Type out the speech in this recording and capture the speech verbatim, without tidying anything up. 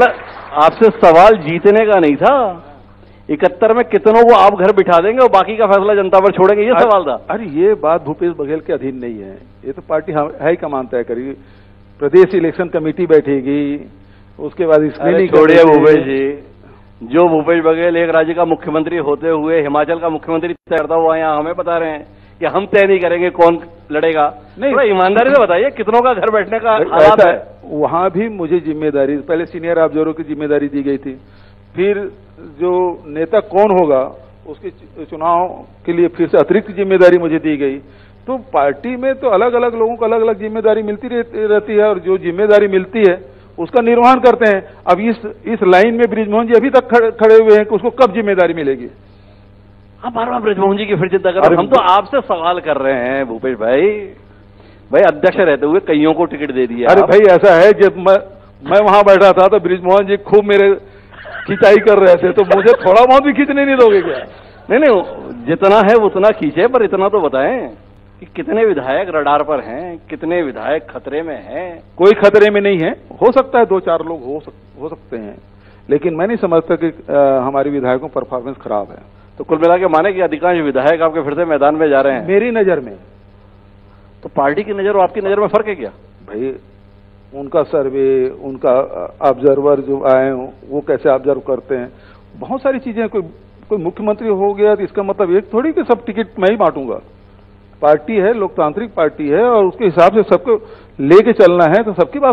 आपसे सवाल जीतने का नहीं था, इकहत्तर में कितनों को आप घर बिठा देंगे और बाकी का फैसला जनता पर छोड़ेंगे, ये सवाल था। अरे ये बात भूपेश बघेल के अधीन नहीं है, ये तो पार्टी हाईकमान तय करेगी। प्रदेश इलेक्शन कमेटी बैठेगी, उसके बाद इसमें छोड़िए भूपेश जी। जो भूपेश बघेल एक राज्य का मुख्यमंत्री होते हुए हिमाचल का मुख्यमंत्री तय करता हुआ यहाँ हमें बता रहे हैं कि हम तय नहीं करेंगे कौन लड़ेगा। नहीं, ईमानदारी से बताइए कितनों का घर बैठने का हालात है। वहां भी मुझे जिम्मेदारी, पहले सीनियर ऑब्जर्वर की जिम्मेदारी दी गई थी, फिर जो नेता कौन होगा उसके चुनाव के लिए फिर से अतिरिक्त जिम्मेदारी मुझे दी गई। तो पार्टी में तो अलग अलग लोगों को अलग अलग जिम्मेदारी मिलती रहती है और जो जिम्मेदारी मिलती है उसका निर्वहन करते हैं। अब इस इस लाइन में ब्रिज मोहन जी अभी तक खड़े हुए हैं कि उसको कब जिम्मेदारी मिलेगी। आप बार बार ब्रिज मोहन जी की फिर चिंता कर रहे हैं। हम तो आपसे सवाल कर रहे हैं भूपेश भाई। भाई अध्यक्ष रहते हुए कईयों को टिकट दे दिया। अरे भाई ऐसा है, जब मैं मैं वहां बैठा था तो ब्रिज मोहन जी खूब मेरे खिंचाई कर रहे थे, तो मुझे थोड़ा बहुत भी खींचने नहीं दोगे क्या? नहीं नहीं, जितना है उतना खींचे, पर इतना तो बताएं कि कितने विधायक रडार पर हैं, कितने विधायक खतरे में हैं। कोई खतरे में नहीं है, हो सकता है दो चार लोग हो सकते हैं, लेकिन मैं नहीं समझता कि हमारे विधायकों की परफॉर्मेंस खराब है। तो कुल मिला के माने कि अधिकांश विधायक आपके फिर से मैदान में जा रहे हैं। मेरी नजर में तो पार्टी की नजर और आपकी नजर में फर्क है क्या? भाई उनका सर्वे, उनका ऑब्जर्वर जो आए वो कैसे ऑब्जर्व करते हैं, बहुत सारी चीजें। कोई कोई मुख्यमंत्री हो गया तो इसका मतलब एक थोड़ी कि सब टिकट मैं ही बांटूंगा। पार्टी है, लोकतांत्रिक पार्टी है और उसके हिसाब से सबको लेके चलना है, तो सबकी बात